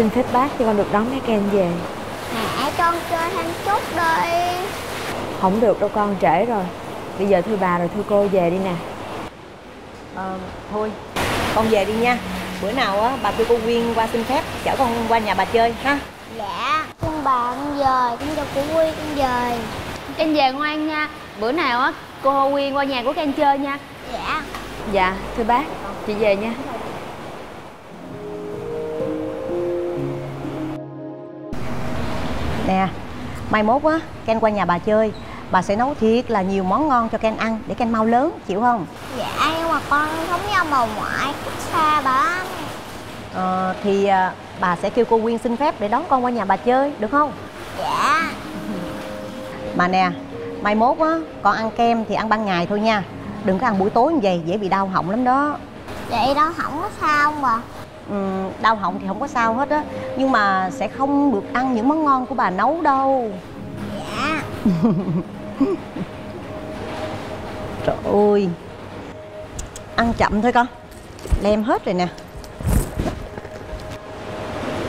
xin phép bác cho con được đón mấy em về. Mẹ, con chơi thêm chút đi. Không được đâu con, trễ rồi. Bây giờ thưa bà rồi thưa cô về đi nè. Thôi con về đi nha. Bữa nào á bà kêu cô Quyên qua xin phép chở con qua nhà bà chơi ha. Dạ. Con bà con về, con cho cô Quyên con về. Em về ngoan nha. Bữa nào á cô Quyên qua nhà của các em chơi nha. Dạ. Dạ thưa bác, chị về nha. Nè, mai mốt á Ken qua nhà bà chơi, bà sẽ nấu thiệt là nhiều món ngon cho Ken ăn để Ken mau lớn, chịu không? Dạ, nhưng mà con không với ông bà ngoại cách xa bà. Thì bà sẽ kêu cô Quyên xin phép để đón con qua nhà bà chơi, được không? Dạ. Mà nè, mai mốt á con ăn kem thì ăn ban ngày thôi nha. Đừng có ăn buổi tối như vậy, dễ bị đau họng lắm đó. Vậy đau họng có sao không bà? Đau họng thì không có sao hết á. Nhưng mà sẽ không được ăn những món ngon của bà nấu đâu. Dạ. Trời ơi, ăn chậm thôi con. Lem hết rồi nè.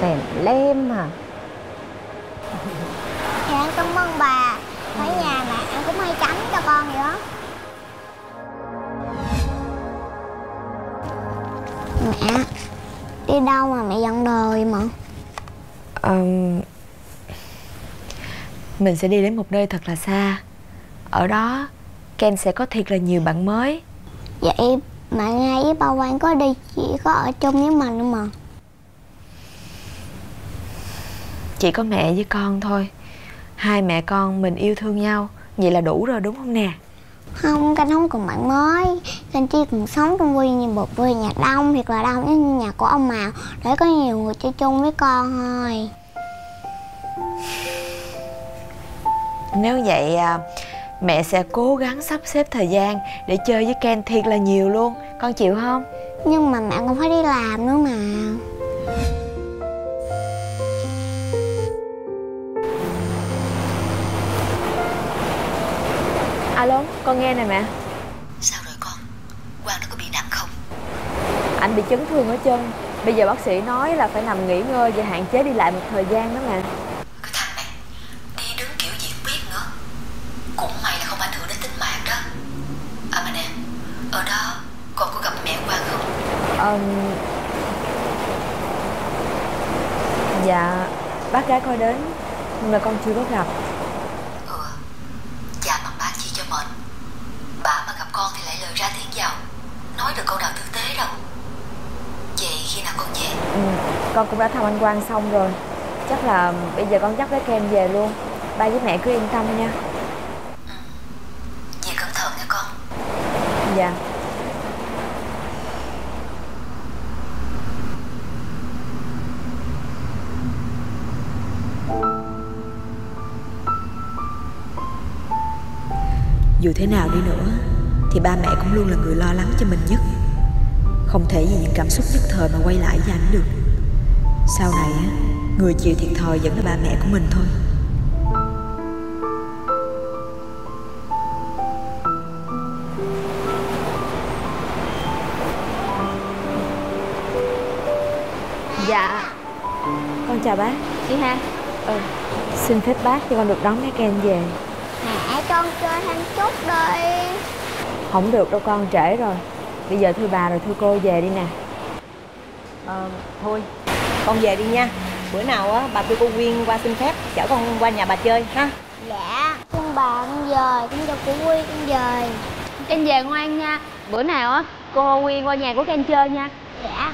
Tèm lem à. Dạ cảm ơn bà. Ở nhà mà ăn cũng hay tránh cho con vậy đó. Mẹ, đi đâu mà mẹ dặn đời mà? Mình sẽ đi đến một nơi thật là xa. Ở đó Ken sẽ có thiệt là nhiều bạn mới. Vậy mà ngay với ba Quang có đi, chỉ có ở chung với mình không mà? Chỉ có mẹ với con thôi. Hai mẹ con mình yêu thương nhau, vậy là đủ rồi đúng không nè? Không, Ken không cần bạn mới. Ken chỉ cần sống trong vui như một vui nhà đông, thiệt là đông như nhà của ông Mào, để có nhiều người chơi chung với con thôi. Nếu vậy mẹ sẽ cố gắng sắp xếp thời gian để chơi với Ken thiệt là nhiều luôn, con chịu không? Nhưng mà mẹ cũng phải đi làm nữa mà. Alo, con nghe nè mẹ. Sao rồi con? Quang nó có bị nặng không? Anh bị chấn thương ở chân. Bây giờ bác sĩ nói là phải nằm nghỉ ngơi và hạn chế đi lại một thời gian đó mẹ. Cái thằng này đi đứng kiểu gì không biết nữa. Cũng may là không ảnh hưởng đến tính mạng đó. À mà nè, ở đó con có gặp mẹ Quang không? Dạ, bác gái coi đến nhưng mà con chưa có gặp. Con cũng đã thăm anh Quang xong rồi. Chắc là bây giờ con dắt bé Ken về luôn. Ba với mẹ cứ yên tâm nha. Về cẩn thận nha con. Dạ. Dù thế nào đi nữa thì ba mẹ cũng luôn là người lo lắng cho mình nhất. Không thể vì những cảm xúc nhất thời mà quay lại với anh được. Sau này, người chịu thiệt thòi vẫn là ba mẹ của mình thôi. Dạ. Con chào bác. Chị ha. Xin phép bác cho con được đón mấy em về. Mẹ, con chơi thêm chút đi. Không được đâu con, trễ rồi. Bây giờ thưa bà rồi thưa cô về đi nè. Thôi con về đi nha. Bữa nào á bà kêu cô Quyên qua xin phép chở con qua nhà bà chơi ha. Dạ. Con bà con về, con cho cô Quyên con về. Em về ngoan nha. Bữa nào á cô Quyên qua nhà của các em chơi nha. Dạ.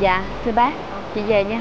Dạ thưa bác, chị về nha.